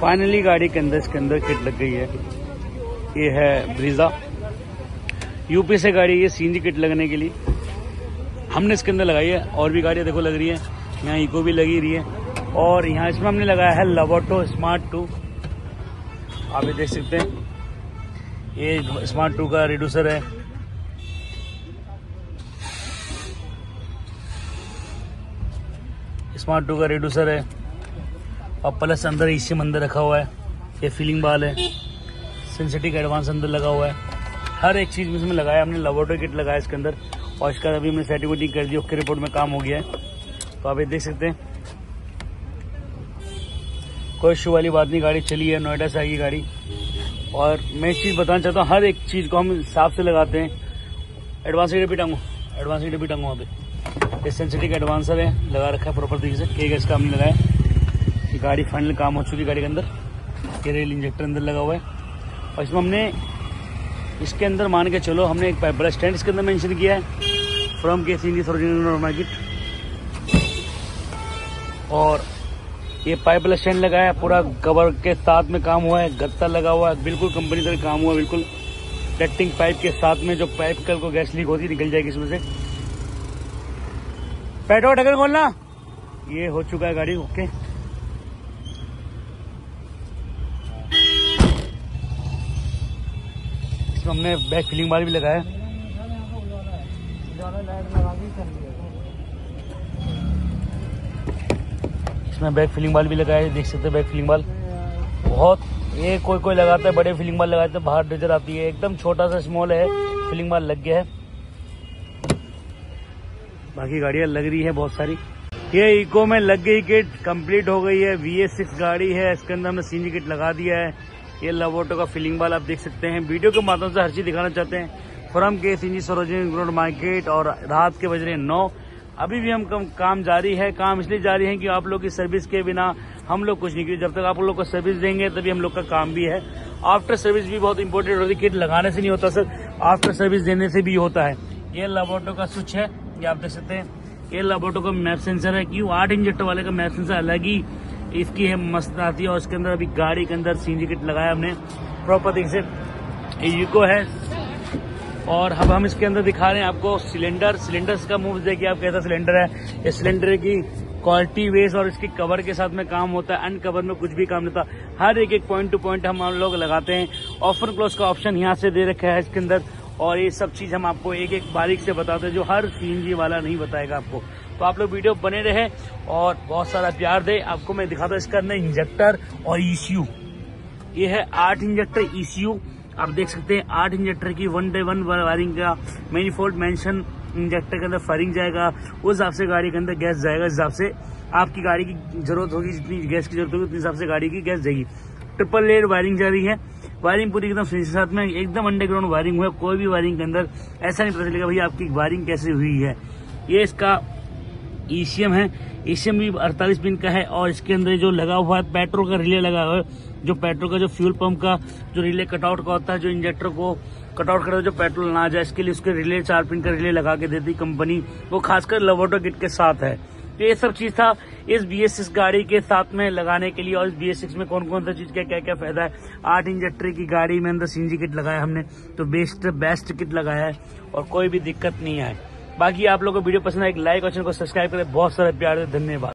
Finally गाड़ी के अंदर किट लग गई है। ये है ब्रीजा यूपी से गाड़ी, ये सीएनजी किट लगने के लिए हमने इसके अंदर लगाई है। और भी गाड़ियाँ देखो लग रही है, यहाँ ईको भी लगी रही है और यहाँ इसमें हमने लगाया है लोवाटो स्मार्ट 2। आप ये देख सकते हैं ये स्मार्ट 2 का रिड्यूसर है। स्मार्ट 2 का रिड्यूसर है और प्लस अंदर ECM अंदर रखा हुआ है। ये फीलिंग बाल है, सिंथेटिक एडवांस अंदर लगा हुआ है। हर एक चीज़ इसमें लगाया हमने, लोवाटो किट लगाया इसके अंदर। और इसका अभी हमने सर्टिफिकेटिंग कर दी, उसके रिपोर्ट में काम हो गया है। तो आप ये देख सकते हैं कोई इश्यू वाली बात नहीं, गाड़ी चली है। नोएडा से आई गाड़ी और मैं एक चीज़ बताना चाहता हूँ, हर एक चीज़ को हम हिसाब से लगाते हैं। एडवांस हीटर भी टांगो, एडवांस हीटर भी टांगो। वहाँ पे ये सिंथेटिक एडवांसर है, लगा रखा है प्रॉपर तरीके से। के गैस का हमने लगाया, गाड़ी फाइनल काम हो चुकी है। गाड़ी के अंदर ये रेल इंजेक्टर अंदर लगा हुआ है और इसमें हमने इसके अंदर मान के चलो हमने एक पाइप ब्रश स्टैंड इसके अंदर मेंशन किया है फ्रॉम के सीएनजी सरोजिनी नगर मार्केट। और ये पाइप ब्रश स्टैंड लगा है, पूरा कवर के साथ में काम हुआ है, गत्ता लगा हुआ है, बिल्कुल कंपनी से काम हुआ है, बिल्कुल कटिंग पाइप के साथ में। जो पाइप कल को गैस लीक होती निकल जाएगी इसमें से। पेट्रोल ढक्कन खोलना, ये हो चुका है गाड़ी। ओके हमने बैक फिलिंग बाल भी लगाया। इसमें बैक फिलिंग बाल भी लगाया, देख सकते हैं। बैक फिलिंग बाल बहुत ये कोई कोई लगाता है, बड़े फिलिंग बाल लगाते हैं, बाहर नजर आती है। एकदम छोटा सा स्मॉल है, फिलिंग बाल लग गया है। बाकी गाड़ियां लग रही है बहुत सारी। ये ईको में लग गई किट, कंप्लीट हो गई है। BS6 गाड़ी है, इसके अंदर हमने सीएनजी किट लगा दिया है। ये लोवाटो का फीलिंग बाल आप देख सकते हैं। वीडियो के माध्यम से हर चीज दिखाना चाहते हैं फ्रॉम के सीएनजी सरोजिनी रोड मार्केट। और रात के बज रहे 9, अभी भी हम काम जारी है। काम इसलिए जारी है कि आप लोग की सर्विस के बिना हम लोग कुछ नहीं, क्योंकि जब तक आप लोग को सर्विस देंगे तभी हम लोग का काम भी है। आफ्टर सर्विस भी बहुत इंपॉर्टेंट होती है, किट लगाने से नहीं होता सर, आफ्टर सर्विस देने से भी होता है। ये लोवाटो का स्विच है, ये आप देख सकते हैं। ये लोवाटो का मैप सेंसर है, Q8 इंजेक्टर वाले का मैप सेंसर अलग ही इसकी है, मस्त आती है। और इसके अंदर अभी गाड़ी के अंदर सीएनजी किट लगाया हमने प्रॉपर तरीके से। ईको है और अब हम इसके अंदर दिखा रहे हैं आपको सिलेंडर। सिलेंडर्स का मूव देखिए आप, कैसा सिलेंडर है। इस सिलेंडर की क्वालिटी वेस और इसके कवर के साथ में काम होता है, अनकवर में कुछ भी काम नहीं होता। हर एक पॉइंट टू पॉइंट हम लोग लगाते हैं। ऑफर क्लोज का ऑप्शन यहाँ से दे रखा है इसके अंदर। और ये सब चीज हम आपको एक एक बारीक से बताते हैं जो हर सीएनजी वाला नहीं बताएगा आपको। तो आप लोग वीडियो बने रहे और बहुत सारा प्यार दे। आपको मैं दिखाता हूँ इसका अंदर इंजेक्टर और ECU। ये है 8 इंजेक्टर ECU, आप देख सकते हैं। 8 इंजेक्टर की 1/1 वायरिंग का मैनिफोल्ड मेंशन। इंजेक्टर के अंदर फायरिंग जाएगा, उस हिसाब से गाड़ी के अंदर गैस जाएगा। जिस हिसाब से आपकी गाड़ी की जरूरत होगी, जितनी गैस की जरूरत होगी उतनी हिसाब से गाड़ी की गैस जाएगी। ट्रिपल लेयर वायरिंग जा रही है, वायरिंग पूरी एकदम फिनिश के साथ में, एकदम अंडरग्राउंड वायरिंग हुआ है। कोई भी वायरिंग के अंदर ऐसा नहीं पता चलेगा भैया आपकी वायरिंग कैसे हुई है। ये इसका ECM है, ECM भी 48 पिन का है। और इसके अंदर जो लगा हुआ है पेट्रोल का रिले लगा हुआ है, जो पेट्रोल का जो फ्यूल पंप का जो रिले कटआउट का होता है, जो इंजेक्टर को कटआउट करता है जो पेट्रोल ना आ जाए, इसके लिए उसके रिले 4 पिन का रिले लगा के देती कंपनी, वो खासकर लोवाटो किट के साथ है। तो ये सब चीज था इस BS6 गाड़ी के साथ में लगाने के लिए। और इस BS6 में कौन कौन सा चीज क्या क्या क्या फायदा है। 8 इंजेक्टर की गाड़ी में अंदर सीएनजी किट लगाया हमने, तो बेस्ट किट लगाया है और कोई भी दिक्कत नहीं आए। बाकी आप लोगों को वीडियो पसंद है, एक लाइक और चैनल को सब्सक्राइब करें। बहुत सारा प्यार, धन्यवाद।